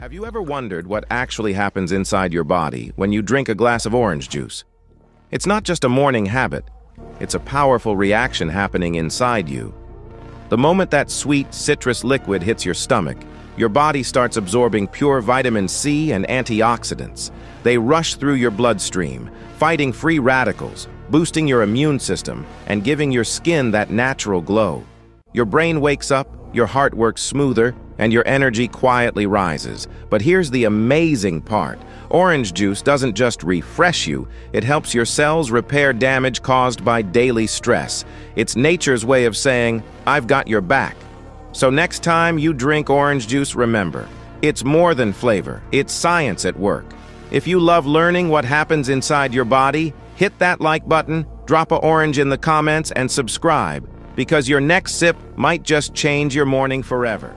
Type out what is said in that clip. Have you ever wondered what actually happens inside your body when you drink a glass of orange juice? It's not just a morning habit, it's a powerful reaction happening inside you. The moment that sweet, citrus liquid hits your stomach, your body starts absorbing pure vitamin C and antioxidants. They rush through your bloodstream, fighting free radicals, boosting your immune system, and giving your skin that natural glow. Your brain wakes up, your heart works smoother, and your energy quietly rises. But here's the amazing part. Orange juice doesn't just refresh you, it helps your cells repair damage caused by daily stress. It's nature's way of saying, "I've got your back." So next time you drink orange juice, remember, it's more than flavor, it's science at work. If you love learning what happens inside your body, hit that like button, drop an orange in the comments, and subscribe, because your next sip might just change your morning forever.